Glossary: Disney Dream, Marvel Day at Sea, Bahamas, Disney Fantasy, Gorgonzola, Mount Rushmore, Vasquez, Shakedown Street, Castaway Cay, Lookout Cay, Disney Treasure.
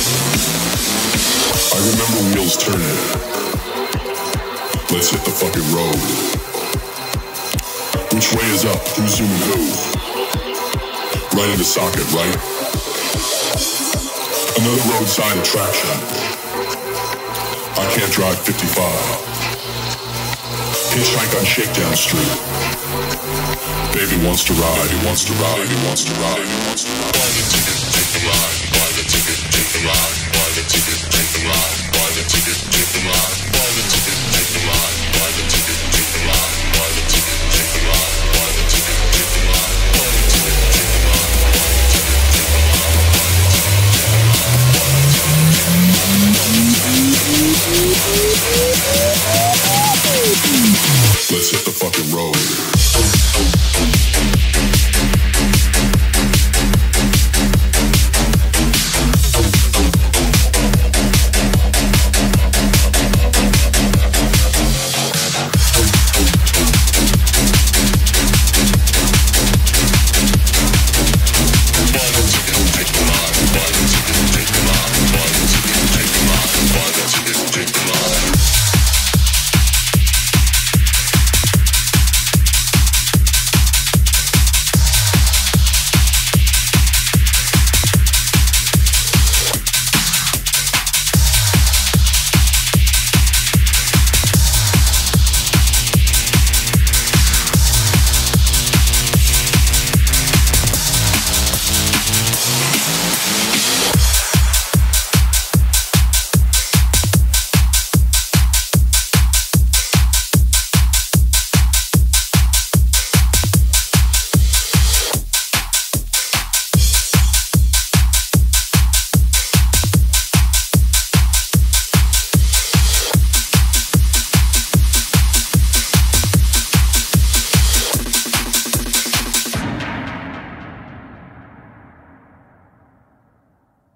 I remember wheels turning. Let's hit the fucking road. Which way is up? Who's zooming who? Right in the socket, right? Another roadside attraction. I can't drive 55. Hitchhike on Shakedown Street. Baby wants to ride, he wants to ride, he wants to ride, he wants to ride. Buy the ticket, take the ride. Buy the ticket, take the ride. Buy the ticket, take the ride. Buy the ticket, take the ride. Buy the ticket, take the ride. Buy the ticket, take the ride. Buy the ticket, take the ride.